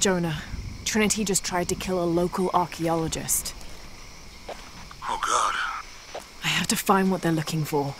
Jonah, Trinity just tried to kill a local archaeologist. Oh God. I have to find what they're looking for.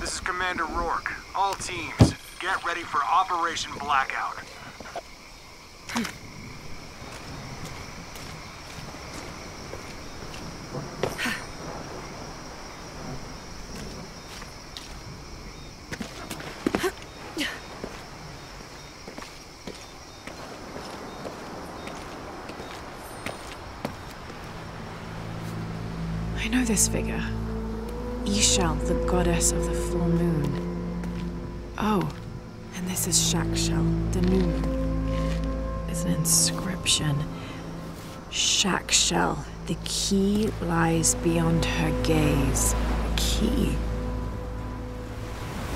This is Commander Rourke. All teams, get ready for Operation Blackout. I know this figure. Ix Chel, the goddess of the full moon. Oh, and this is Shakshel, the new moon. There's an inscription. Shakshel, the key lies beyond her gaze. A key.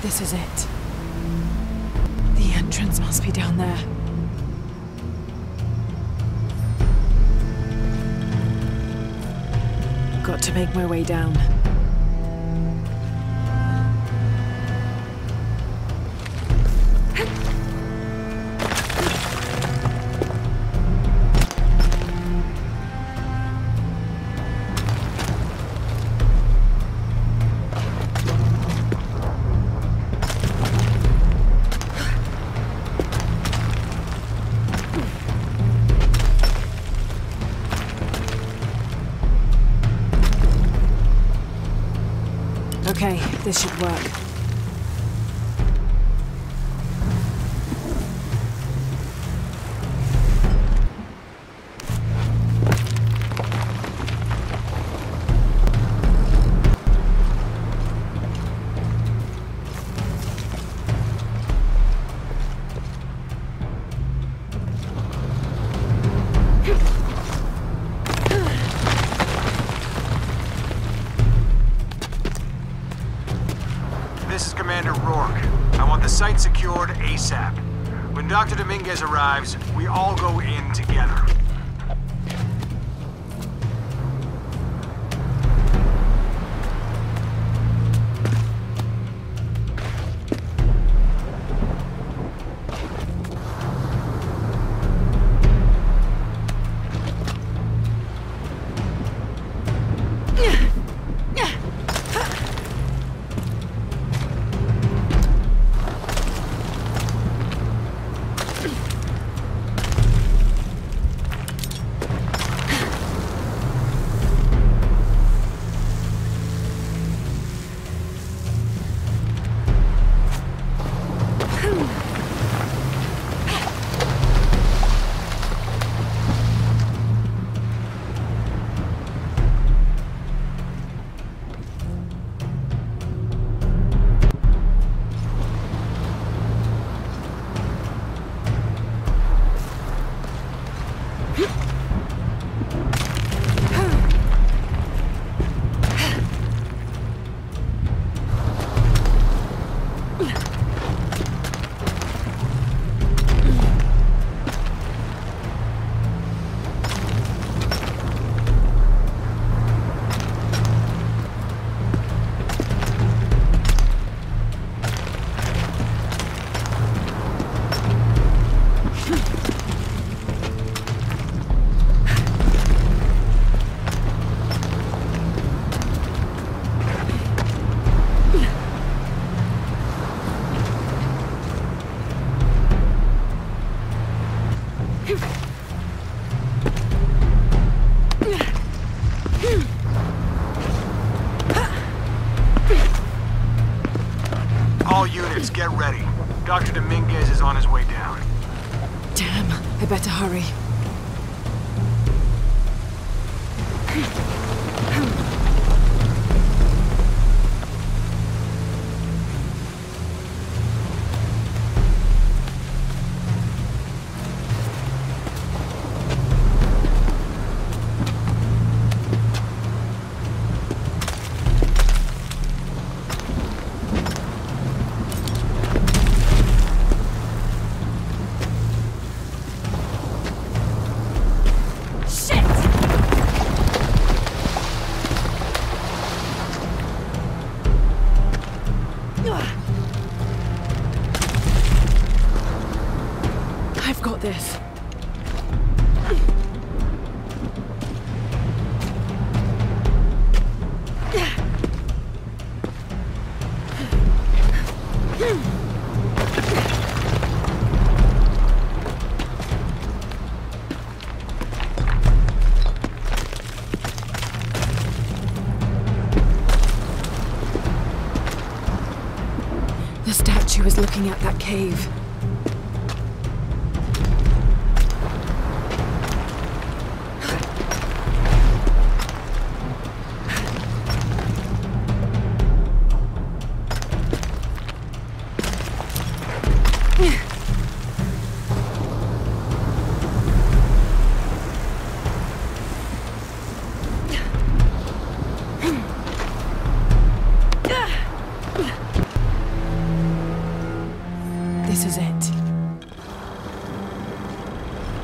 This is it. The entrance must be down there. Got to make my way down. Okay, this should work. Site secured ASAP. When Dr. Dominguez arrives, we all go in together. All units, get ready. Dr. Dominguez is on his way down. Damn, I better hurry. this. The statue is looking at that cave.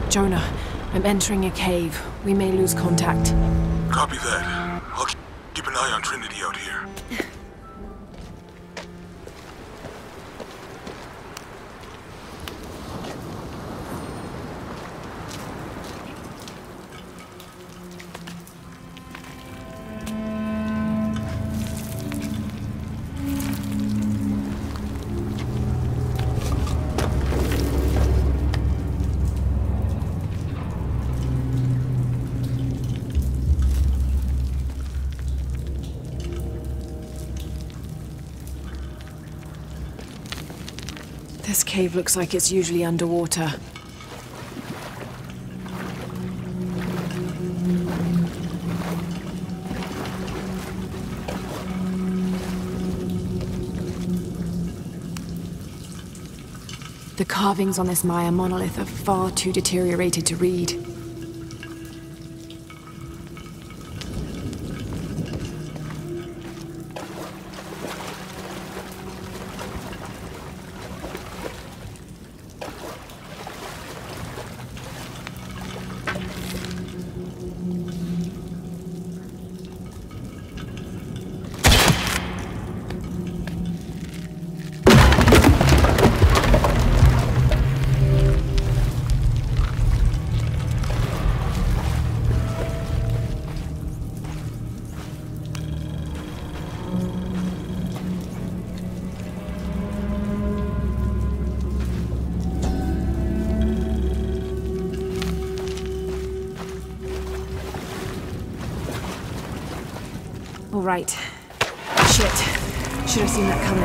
Jonah, I'm entering a cave. We may lose contact. Copy that. I'll keep an eye on Trinity out here. This cave looks like it's usually underwater. The carvings on this Maya monolith are far too deteriorated to read. All right. Shit. Should have seen that coming.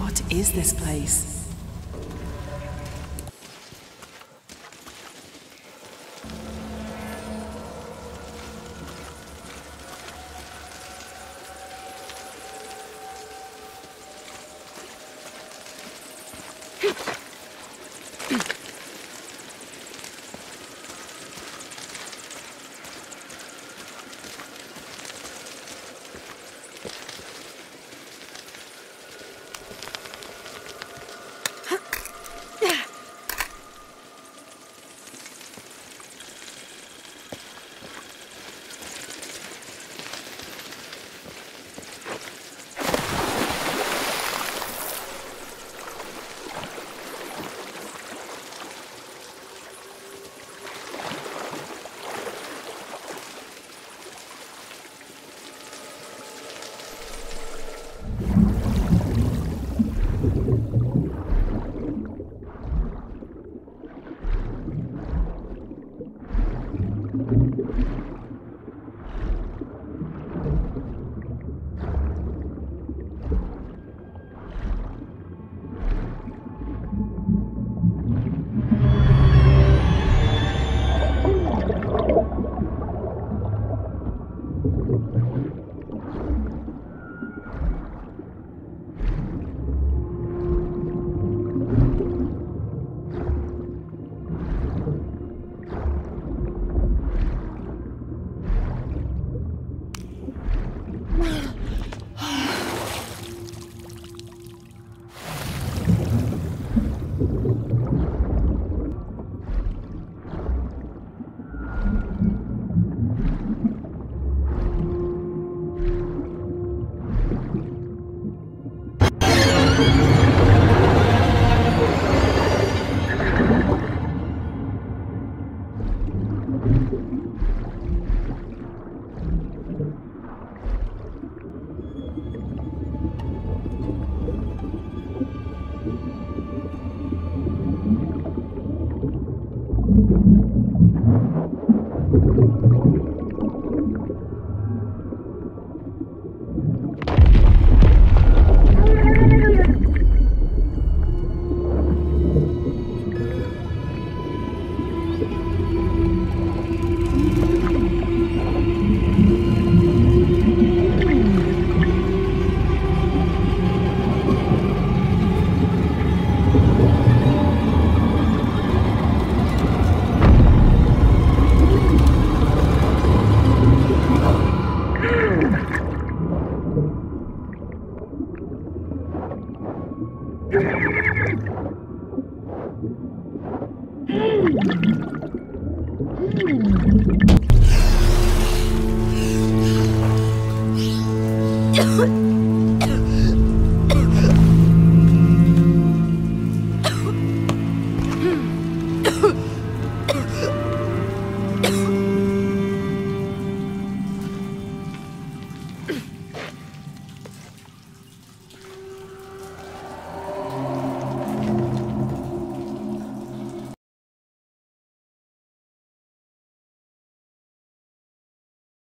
What is this place?